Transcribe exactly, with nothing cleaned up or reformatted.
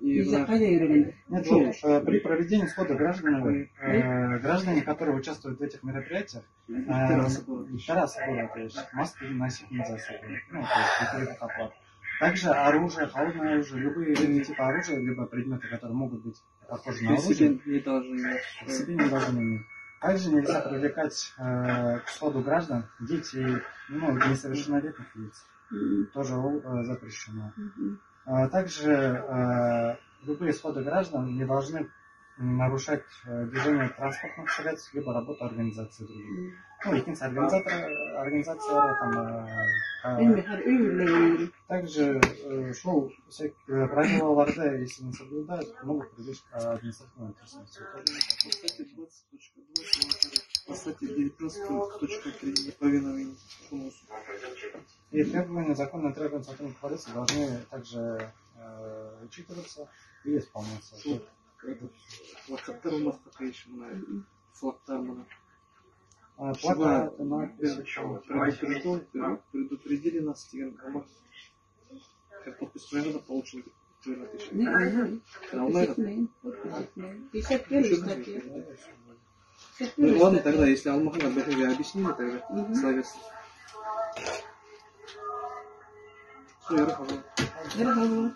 И, ну, при проведении схода граждан, граждане, которые участвуют в этих мероприятиях, раз маски носить нельзя, ну, оплат. Также оружие, холодное оружие, любые типы оружия, либо предметы, которые могут быть похожи на оружие, не должны иметь. Также нельзя привлекать э, к сходу граждан, детей, ну, несовершеннолетних лиц, тоже э, запрещено. А также э, любые сходы граждан не должны нарушать э, движение транспортных средств, либо работу организации других. Ну, единственная организатора, организация, там, э, э, также э, шоу, всякие правила ЛРД, если не соблюдают, могут привлечь к административной ответственности. И требования законные требования сотрудников полиции должны также э, учитываться и исполняться. Предупредили нас, как подписано, получили четырнадцать тысяч. Ну ладно, тогда, если Алмахан об этом объяснили, тогда словец. Все, я раховал.